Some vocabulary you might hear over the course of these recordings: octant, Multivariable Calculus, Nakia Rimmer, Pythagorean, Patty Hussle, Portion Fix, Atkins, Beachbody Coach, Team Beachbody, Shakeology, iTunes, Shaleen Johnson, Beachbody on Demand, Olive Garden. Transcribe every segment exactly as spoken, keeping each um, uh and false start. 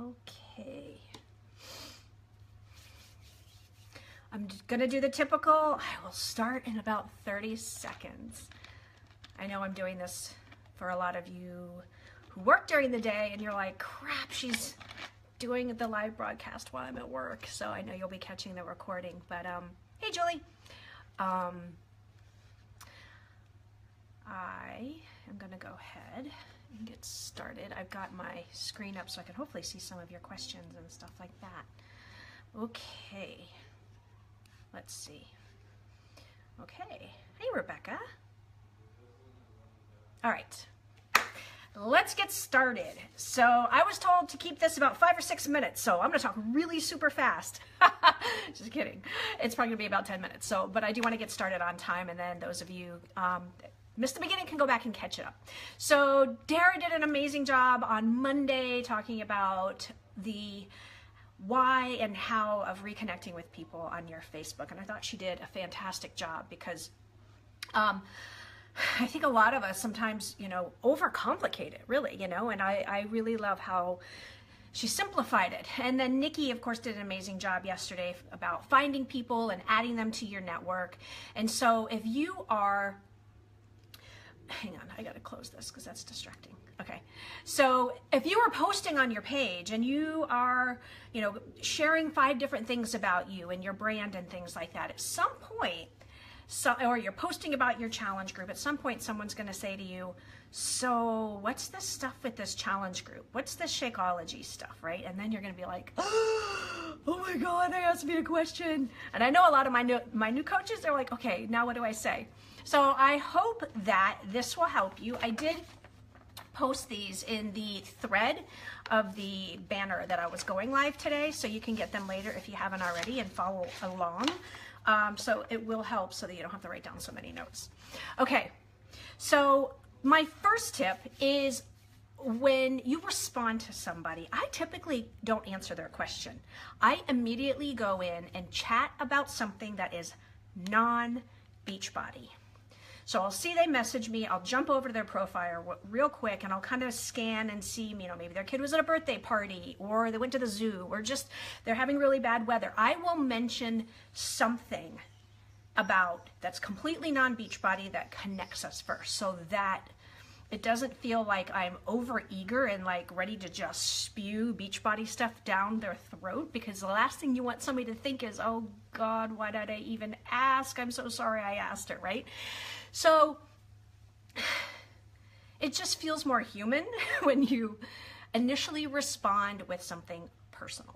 Okay. I'm just gonna do the typical. I will start in about thirty seconds. I know I'm doing this for a lot of you who work during the day and you're like, crap, she's doing the live broadcast while I'm at work. So I know you'll be catching the recording, but um, hey Julie. Um, I am gonna go ahead and get started. I've got my screen up so I can hopefully see some of your questions and stuff like that. Okay. Let's see. Okay. Hey, Rebecca. All right. Let's get started. So I was told to keep this about five or six minutes, so I'm going to talk really super fast. Just kidding. It's probably going to be about ten minutes. So, but I do want to get started on time, and then those of you um, that missed the beginning can go back and catch it up. So Dara did an amazing job on Monday talking about the why and how of reconnecting with people on your Facebook, and I thought she did a fantastic job because um, I think a lot of us sometimes, you know, overcomplicate it, really, you know, and I, I really love how she simplified it. And then Nikki, of course, did an amazing job yesterday about finding people and adding them to your network. And so if you are, hang on, I gotta close this because that's distracting. Okay, so if you are posting on your page and you are, you know, sharing five different things about you and your brand and things like that, at some point, so, or you're posting about your challenge group, at some point someone's going to say to you, so what's this stuff with this challenge group? What's this Shakeology stuff, right? And then you're going to be like, oh my God, they asked me a question. And I know a lot of my new, my new coaches are like, okay, now what do I say? So I hope that this will help you. I did post these in the thread of the banner that I was going live today, so you can get them later if you haven't already and follow along. Um, so it will help so that you don't have to write down so many notes. Okay, so my first tip is when you respond to somebody, I typically don't answer their question. I immediately go in and chat about something that is non-Beachbody. So I'll see they message me, I'll jump over to their profile real quick and I'll kind of scan and see, you know, maybe their kid was at a birthday party or they went to the zoo or just they're having really bad weather. I will mention something about that's completely non-Beachbody that connects us first so that it doesn't feel like I'm over eager and like ready to just spew Beachbody stuff down their throat, because the last thing you want somebody to think is, oh God, why did I even ask? I'm so sorry I asked her, right? So it just feels more human when you initially respond with something personal.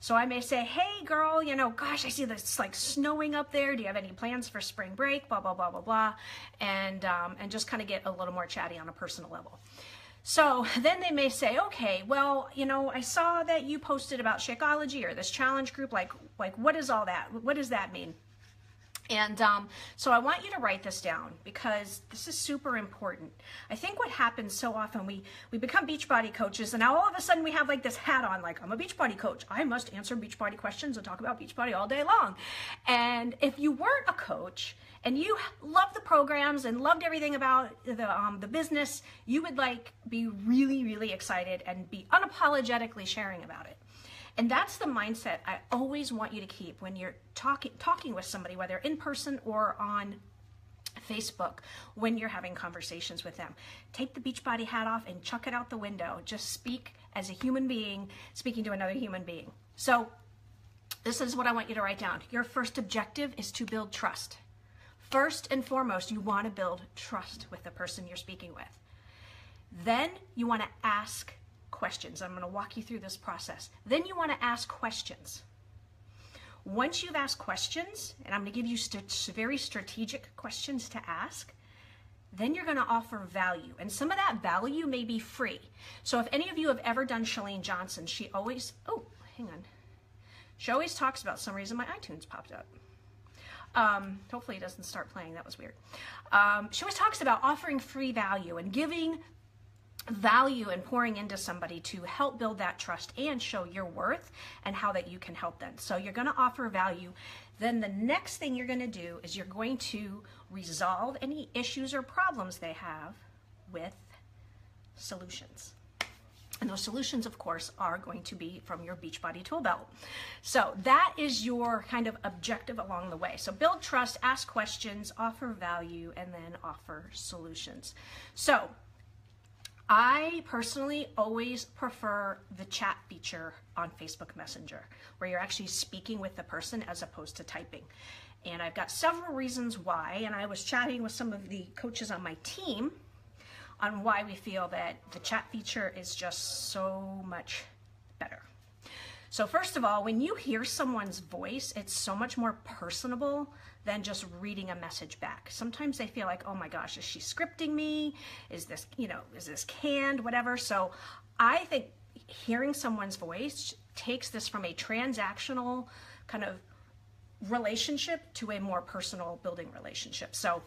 So I may say, hey girl, you know, gosh, I see this like snowing up there. Do you have any plans for spring break? Blah, blah, blah, blah, blah. And, um, and just kind of get a little more chatty on a personal level. So then they may say, okay, well, you know, I saw that you posted about Shakeology or this challenge group. Like, like what is all that? What does that mean? And um, so I want you to write this down because this is super important. I think what happens so often, we, we become Beachbody coaches and now all of a sudden we have like this hat on, like I'm a Beachbody coach. I must answer Beachbody questions and talk about Beachbody all day long. And if you weren't a coach and you loved the programs and loved everything about the, um, the business, you would like be really, really excited and be unapologetically sharing about it. And that's the mindset I always want you to keep when you're talking talking with somebody, whether in person or on Facebook, when you're having conversations with them. Take the Beachbody hat off and chuck it out the window. Just speak as a human being, speaking to another human being. So this is what I want you to write down. Your first objective is to build trust. First and foremost, you want to build trust with the person you're speaking with. Then you want to ask questions. I'm going to walk you through this process. Then you want to ask questions. Once you've asked questions, and I'm going to give you st- very strategic questions to ask, then you're going to offer value. And some of that value may be free. So if any of you have ever done Shaleen Johnson, she always, oh, hang on. She always talks about, some reason my iTunes popped up. Um, hopefully it doesn't start playing. That was weird. Um, she always talks about offering free value and giving value and pouring into somebody to help build that trust and show your worth and how that you can help them. So you're going to offer value. Then the next thing you're going to do is you're going to resolve any issues or problems they have with solutions. And those solutions, of course, are going to be from your Beachbody tool belt. So that is your kind of objective along the way. So build trust, ask questions, offer value, and then offer solutions. So I personally always prefer the chat feature on Facebook Messenger, where you're actually speaking with the person as opposed to typing. And I've got several reasons why, and I was chatting with some of the coaches on my team on why we feel that the chat feature is just so much better. So first of all, when you hear someone's voice, it's so much more personable than just reading a message back. Sometimes they feel like, oh my gosh, is she scripting me? Is this, you know, is this canned, whatever? So I think hearing someone's voice takes this from a transactional kind of relationship to a more personal building relationship. So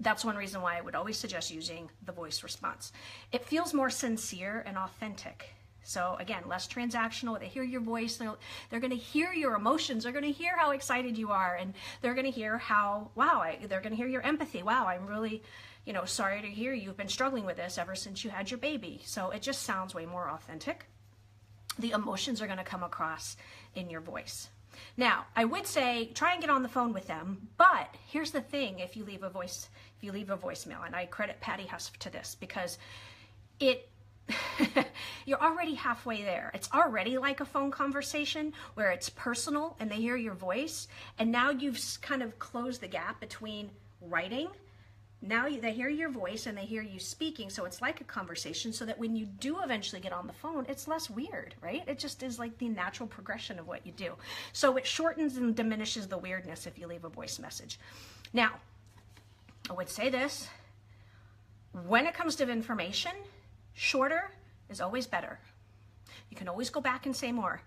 that's one reason why I would always suggest using the voice response. It feels more sincere and authentic. So again, less transactional. They hear your voice, they're, they're gonna hear your emotions, they're gonna hear how excited you are, and they're gonna hear how, wow, I, they're gonna hear your empathy. Wow, I'm really, you know, sorry to hear you've been struggling with this ever since you had your baby. So it just sounds way more authentic. The emotions are gonna come across in your voice. Now, I would say try and get on the phone with them, but here's the thing, if you leave a voice, if you leave a voicemail, and I credit Patty Hussle to this, because it, you're already halfway there. It's already like a phone conversation where it's personal and they hear your voice, and now you've kind of closed the gap between writing. Now they hear your voice and they hear you speaking, so it's like a conversation, so that when you do eventually get on the phone, it's less weird, right? It just is like the natural progression of what you do. So it shortens and diminishes the weirdness if you leave a voice message. Now, I would say this, when it comes to information, shorter is always better. You can always go back and say more.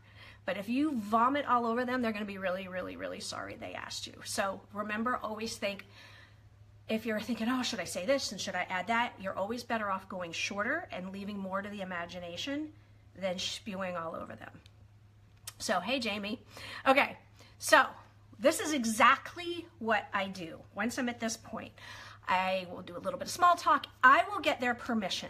But if you vomit all over them, they're gonna be really, really, really sorry they asked you. So remember, always think, if you're thinking, oh, should I say this and should I add that? You're always better off going shorter and leaving more to the imagination than spewing all over them. So, hey, Jamie. Okay, so this is exactly what I do. Once I'm at this point, I will do a little bit of small talk. I will get their permission.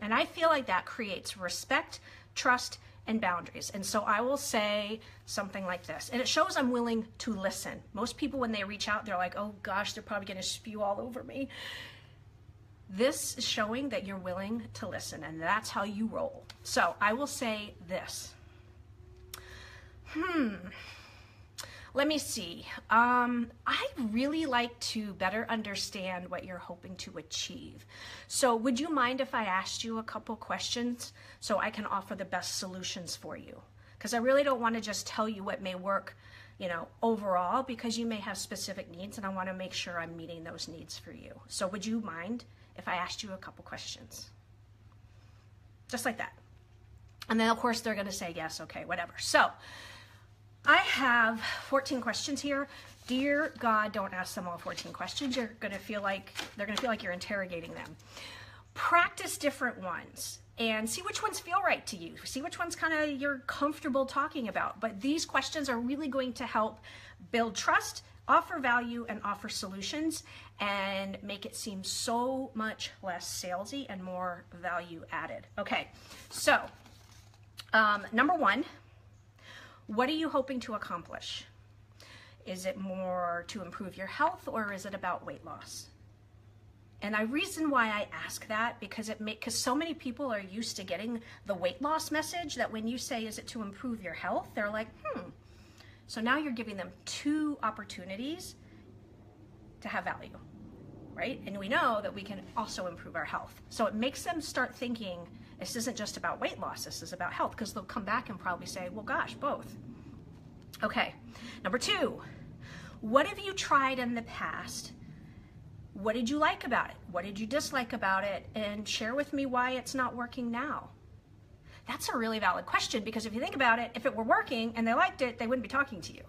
And I feel like that creates respect, trust, and boundaries. And so I will say something like this, and it shows I'm willing to listen. Most people, when they reach out, they're like, oh gosh, they're probably gonna spew all over me. This is showing that you're willing to listen, and that's how you roll. So I will say this. Hmm, let me see. Um, I really like to better understand what you're hoping to achieve. So would you mind if I asked you a couple questions so I can offer the best solutions for you? Because I really don't want to just tell you what may work, you know, overall, because you may have specific needs, and I want to make sure I'm meeting those needs for you. So would you mind if I asked you a couple questions? Just like that. And then of course they're going to say yes, okay, whatever. So I have fourteen questions here. Dear God, don't ask them all fourteen questions. You're gonna feel like, they're gonna feel like you're interrogating them. Practice different ones and see which ones feel right to you. See which ones kind of you're comfortable talking about. But these questions are really going to help build trust, offer value, and offer solutions, and make it seem so much less salesy and more value added. Okay, so um, number one, what are you hoping to accomplish? Is it more to improve your health, or is it about weight loss? And the reason why I ask that, because it make, because so many people are used to getting the weight loss message that when you say, is it to improve your health? They're like, hmm. So now you're giving them two opportunities to have value, right? And we know that we can also improve our health. So it makes them start thinking, this isn't just about weight loss, this is about health, because they'll come back and probably say, well, gosh, both. Okay, number two, what have you tried in the past? What did you like about it? What did you dislike about it? And share with me why it's not working now. That's a really valid question, because if you think about it, if it were working and they liked it, they wouldn't be talking to you.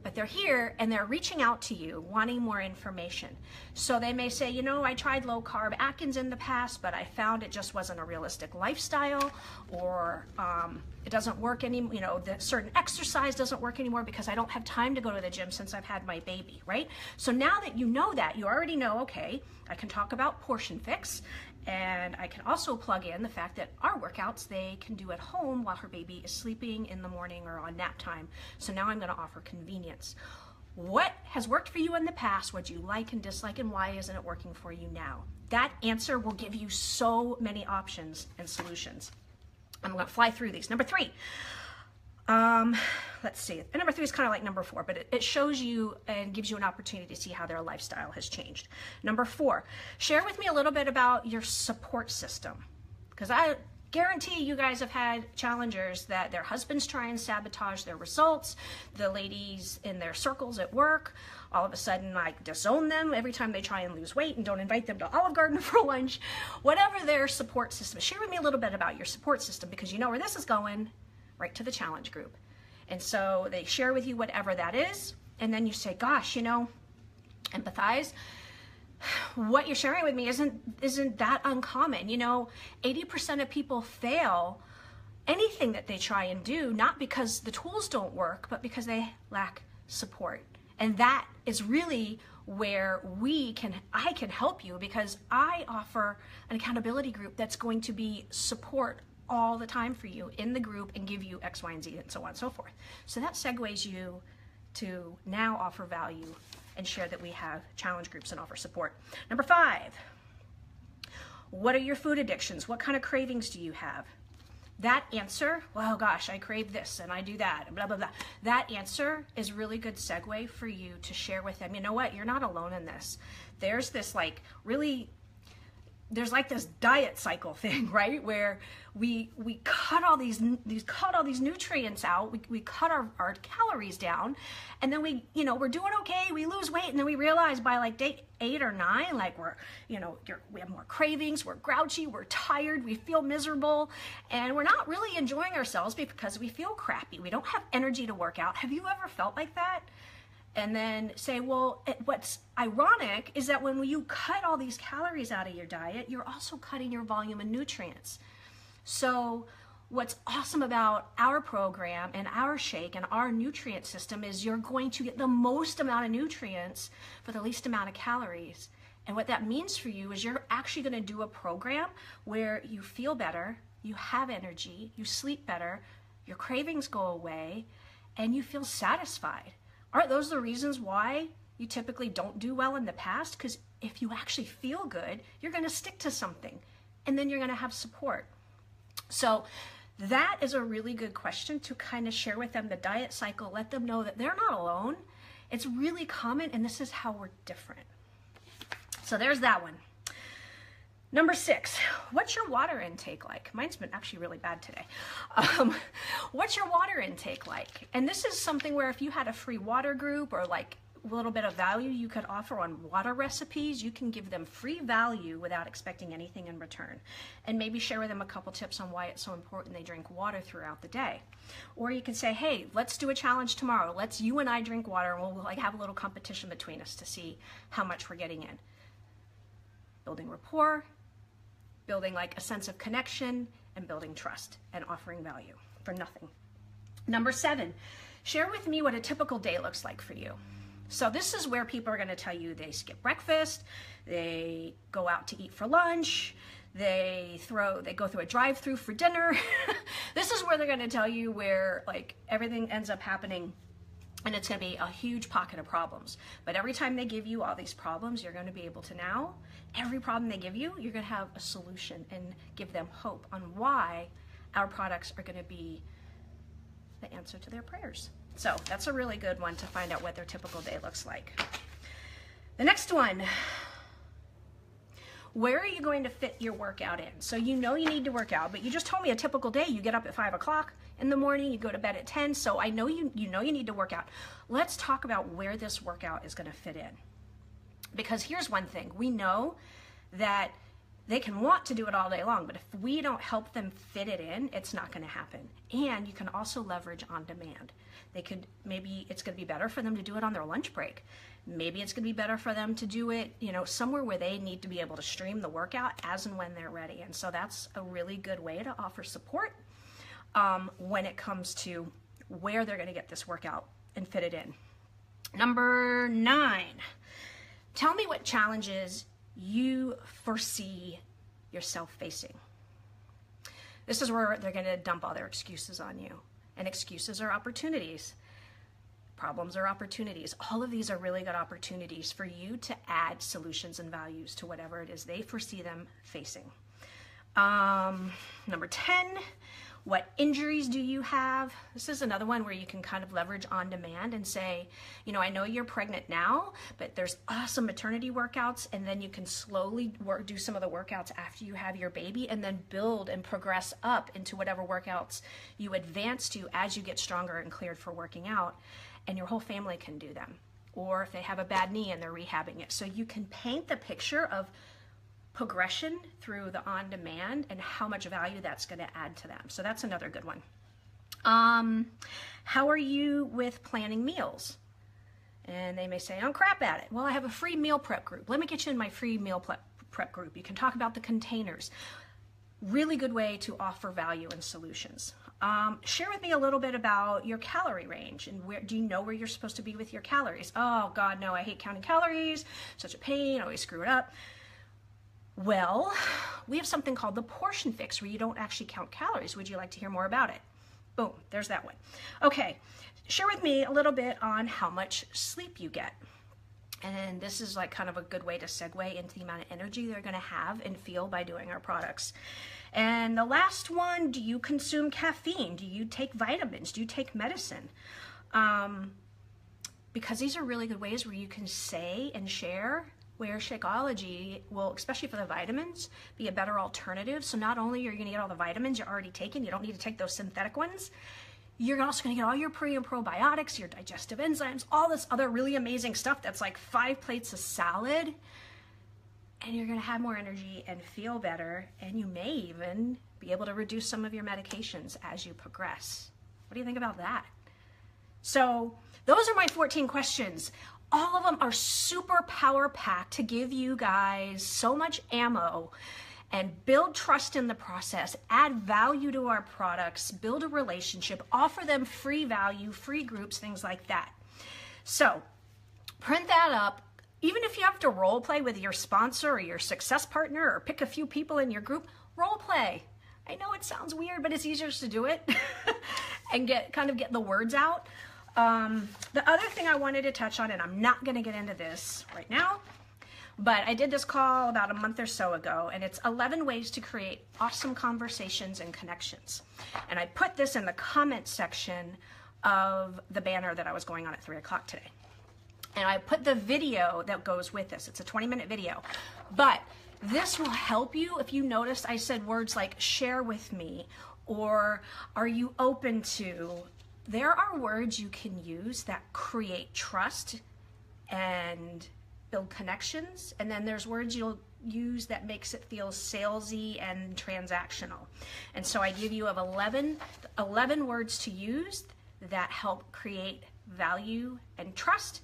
But they're here and they're reaching out to you, wanting more information. So they may say, you know, I tried low carb Atkins in the past, but I found it just wasn't a realistic lifestyle, or um, it doesn't work anymore, you know, the certain exercise doesn't work anymore because I don't have time to go to the gym since I've had my baby, right? So now that you know that, you already know, okay, I can talk about Portion Fix And I can also plug in the fact that our workouts they can do at home while her baby is sleeping in the morning or on nap time. So now I'm going to offer convenience. What has worked for you in the past? What do you like and dislike, and why isn't it working for you now? That answer will give you so many options and solutions. I'm going to fly through these. Number three, um, let's see. And number three is kind of like number four, but it, it shows you and gives you an opportunity to see how their lifestyle has changed. Number four, share with me a little bit about your support system, because I guarantee you guys have had challengers that their husbands try and sabotage their results, the ladies in their circles at work all of a sudden like disown them every time they try and lose weight and don't invite them to Olive Garden for lunch. Whatever their support system, share with me a little bit about your support system, because you know where this is going, right to the challenge group. And so they share with you whatever that is, and then you say, gosh, you know, empathize. What you're sharing with me isn't isn't that uncommon. You know, eighty percent of people fail anything that they try and do, not because the tools don't work, but because they lack support. And that is really where we can, I can help you, because I offer an accountability group that's going to be support all the time for you in the group and give you X, Y, and Z, and so on and so forth. So that segues you to now offer value and share that we have challenge groups and offer support. Number five, what are your food addictions? What kind of cravings do you have? That answer, well, gosh, I crave this and I do that, blah, blah, blah. That answer is really good segue for you to share with them. You know what? You're not alone in this. There's this like really, there's like this diet cycle thing, right? Where we we cut all these these cut all these nutrients out, we, we cut our, our calories down, and then we, you know, we're doing okay, we lose weight, and then we realize by like day eight or nine, like we're, you know, you're, we have more cravings, we're grouchy, we're tired, we feel miserable, and we're not really enjoying ourselves because we feel crappy. We don't have energy to work out. Have you ever felt like that? And then say, well, what's ironic is that when you cut all these calories out of your diet, you're also cutting your volume and nutrients. So what's awesome about our program and our shake and our nutrient system is you're going to get the most amount of nutrients for the least amount of calories. And what that means for you is you're actually going to do a program where you feel better, you have energy, you sleep better, your cravings go away, and you feel satisfied. Aren't those the reasons why you typically don't do well in the past? Because if you actually feel good, you're going to stick to something, and then you're going to have support. So that is a really good question to kind of share with them, the diet cycle, let them know that they're not alone. It's really common, and this is how we're different. So there's that one. Number six, what's your water intake like? Mine's been actually really bad today. Um, what's your water intake like? And this is something where if you had a free water group or like a little bit of value you could offer on water recipes, you can give them free value without expecting anything in return. And maybe share with them a couple tips on why it's so important they drink water throughout the day. Or you can say, hey, let's do a challenge tomorrow. Let's you and I drink water, and we'll, we'll like have a little competition between us to see how much we're getting in. Building rapport, building like a sense of connection, and building trust and offering value for nothing. Number seven, share with me what a typical day looks like for you. So this is where people are going to tell you they skip breakfast, they go out to eat for lunch, they throw, they go through a drive-through for dinner. This is where they're going to tell you where like everything ends up happening, and it's going to be a huge pocket of problems. But every time they give you all these problems, you're going to be able to now, every problem they give you, you're going to have a solution and give them hope on why our products are going to be the answer to their prayers. So that's a really good one to find out what their typical day looks like. The next one, where are you going to fit your workout in? So you know you need to work out, but you just told me a typical day. You get up at five o'clock in the morning, you go to bed at ten, so I know you, you know you need to work out. Let's talk about where this workout is going to fit in. Because here's one thing, we know that they can want to do it all day long, but if we don't help them fit it in, it's not going to happen. And you can also leverage on demand. They could, maybe it's going to be better for them to do it on their lunch break. Maybe it's going to be better for them to do it, you know, somewhere where they need to be able to stream the workout as and when they're ready. And so that's a really good way to offer support um, when it comes to where they're going to get this workout and fit it in. Number nine. Tell me what challenges you foresee you're self-facing. This is where they're going to dump all their excuses on you. And excuses are opportunities. Problems are opportunities. All of these are really good opportunities for you to add solutions and values to whatever it is they foresee them facing. Um, number ten, what injuries do you have? This is another one where you can kind of leverage on demand and say, you know, I know you're pregnant now, but there's awesome maternity workouts, and then you can slowly work, do some of the workouts after you have your baby, and then build and progress up into whatever workouts you advance to as you get stronger and cleared for working out, and your whole family can do them. Or if they have a bad knee and they're rehabbing it. So you can paint the picture of progression through the on-demand and how much value that's going to add to them. So that's another good one. Um, how are you with planning meals? And they may say, I'm crap at it. Well, I have a free meal prep group. Let me get you in my free meal prep group. You can talk about the containers. Really good way to offer value and solutions. Um, share with me a little bit about your calorie range, and where do you know where you're supposed to be with your calories? Oh God, no, I hate counting calories. Such a pain, I always screw it up. Well, we have something called the Portion Fix where you don't actually count calories. Would you like to hear more about it? Boom, there's that one. Okay, share with me a little bit on how much sleep you get. And this is like kind of a good way to segue into the amount of energy they're going to have and feel by doing our products. And the last one, do you consume caffeine? Do you take vitamins? Do you take medicine? Um, because these are really good ways where you can say and share where Shakeology will, especially for the vitamins, be a better alternative. So not only are you gonna get all the vitamins you're already taking, you don't need to take those synthetic ones, you're also gonna get all your pre and probiotics, your digestive enzymes, all this other really amazing stuff that's like five plates of salad, and you're gonna have more energy and feel better, and you may even be able to reduce some of your medications as you progress. What do you think about that? So those are my fourteen questions. All of them are super power packed to give you guys so much ammo and build trust in the process, add value to our products, build a relationship, offer them free value, free groups, things like that. So print that up. Even if you have to role play with your sponsor or your success partner, or pick a few people in your group, role play. I know it sounds weird, but it's easier to do it and get kind of get the words out. Um, the other thing I wanted to touch on, and I'm not going to get into this right now, but I did this call about a month or so ago, and it's eleven ways to create awesome conversations and connections. And I put this in the comment section of the banner that I was going on at three o'clock today. And I put the video that goes with this. It's a twenty minute video, but this will help you. If you noticed, I said words like share with me, or are you open to... There are words you can use that create trust and build connections, and then there's words you'll use that makes it feel salesy and transactional. And so I give you of eleven, eleven words to use that help create value and trust,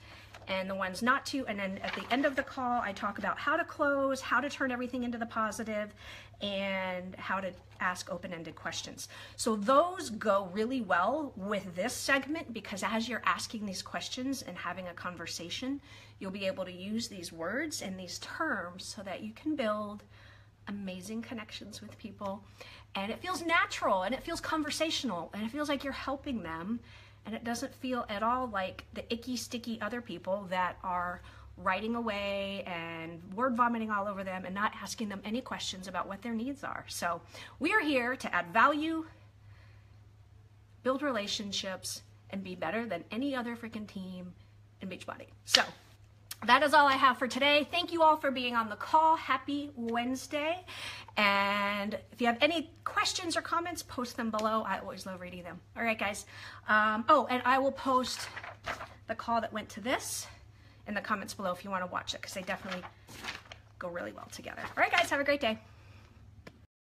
and the ones not to. And then at the end of the call, I talk about how to close, how to turn everything into the positive, and how to ask open-ended questions. So those go really well with this segment, because as you're asking these questions and having a conversation, you'll be able to use these words and these terms so that you can build amazing connections with people. And it feels natural, and it feels conversational, and it feels like you're helping them. And it doesn't feel at all like the icky, sticky other people that are writing away and word vomiting all over them and not asking them any questions about what their needs are. So we are here to add value, build relationships, and be better than any other freaking team in Beachbody. So that is all I have for today. Thank you all for being on the call. Happy Wednesday. And if you have any questions or comments, post them below. I always love reading them. All right, guys. Um, oh, and I will post the call that went to this in the comments below if you want to watch it, because they definitely go really well together. All right, guys, have a great day.